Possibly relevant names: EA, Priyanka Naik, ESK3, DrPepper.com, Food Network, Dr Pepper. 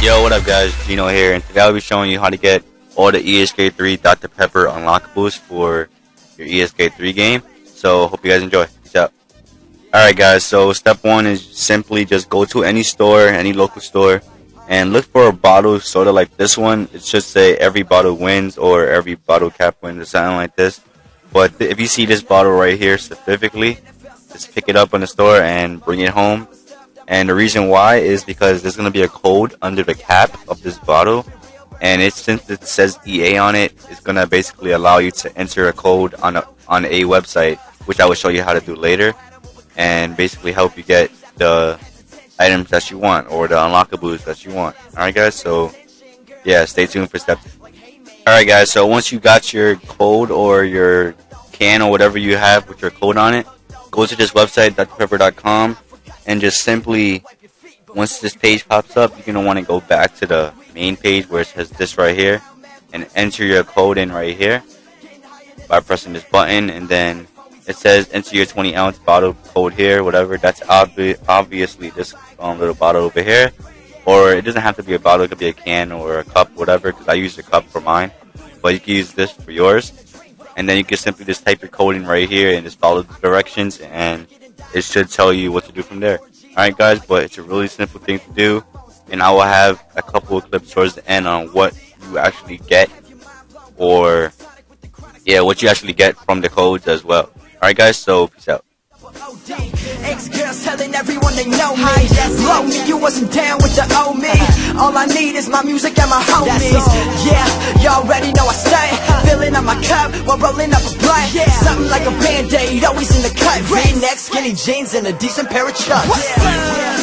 Yo, what up guys, Gino here, and today I'll be showing you how to get all the ESK3 Dr. Pepper unlockables for your ESK3 game. So hope you guys enjoy. Peace out. Alright guys, so step one is simply just go to any store, any local store, and look for a bottle sort of like this one. It should say every bottle wins or every bottle cap wins or something like this. But if you see this bottle right here specifically, just pick it up in the store and bring it home. And the reason why is because there's going to be a code under the cap of this bottle, and since it says EA on it, it's going to basically allow you to enter a code on a website, which I will show you how to do later, and basically help you get the items that you want or the unlockables that you want. Alright guys, so yeah, stay tuned for step 2. Alright guys, so once you got your code or your can or whatever you have with your code on it, go to this website, DrPepper.com, and just simply, once this page pops up, you're going to want to go back to the main page where it says this right here, and enter your code in right here by pressing this button, and then it says enter your 20 ounce bottle code here, whatever. That's obviously this little bottle over here, or it doesn't have to be a bottle, it could be a can or a cup, whatever, because I used a cup for mine, but you can use this for yours. And then you can simply just type your code in right here and just follow the directions, and it should tell you what to do from there. Alright guys, but it's a really simple thing to do, and I will have a couple of clips towards the end on what you actually get, or yeah, what you actually get from the codes as well. Alright guys, so peace out. Ex-girls telling everyone they know me, blow me, you wasn't down with the old me. All I need is my music and my homies. Yeah, y'all already know I stay, filling up my cup while rolling up a blunt. Something like a band-aid, always in the cut. Redneck, skinny jeans and a decent pair of chucks.